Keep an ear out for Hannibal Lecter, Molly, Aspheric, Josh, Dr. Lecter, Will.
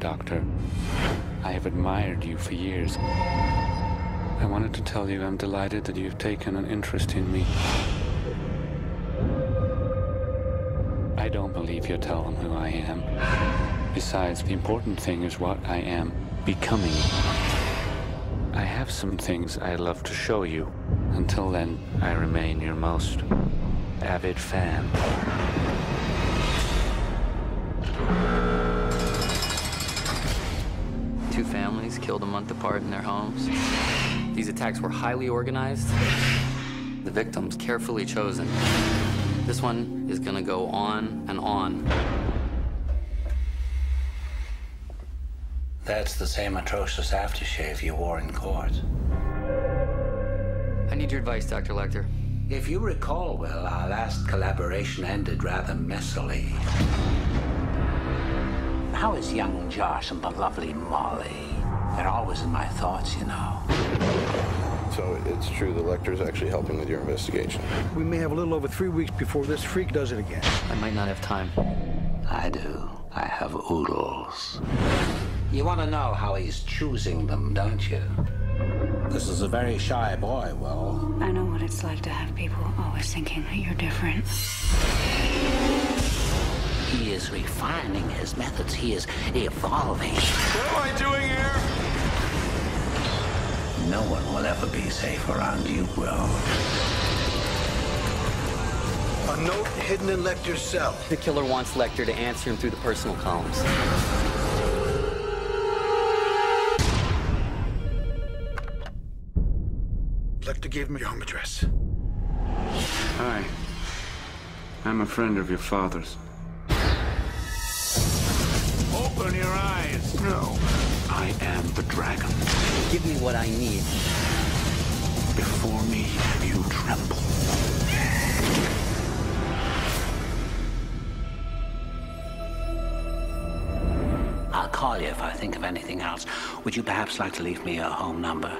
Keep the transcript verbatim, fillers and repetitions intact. Doctor. I have admired you for years. I wanted to tell you I'm delighted that you've taken an interest in me. I don't believe you tell them who I am. Besides, the important thing is what I am becoming. I have some things I'd love to show you. Until then, I remain your most avid fan. Two families killed a month apart in their homes. These attacks were highly organized. The victims carefully chosen. This one is gonna go on and on. That's the same atrocious aftershave you wore in court. I need your advice, Doctor Lecter. If you recall, Will, our last collaboration ended rather messily. How is young Josh and the lovely Molly? They're always in my thoughts, you know. So it's true, the Lecter's actually helping with your investigation. We may have a little over three weeks before this freak does it again. I might not have time. I do. I have oodles. You want to know how he's choosing them, don't you? This is a very shy boy, Will. I know what it's like to have people always thinking that you're different. He is refining his methods. He is evolving. What am I doing here? No one will ever be safe around you, Will. A note hidden in Lecter's cell. The killer wants Lecter to answer him through the personal columns. Lecter gave me your home address. Hi. I'm a friend of your father's. Open your eyes. No. I am the dragon. Give me what I need. Before me, you tremble. I'll call you if I think of anything else. Would you perhaps like to leave me a home number?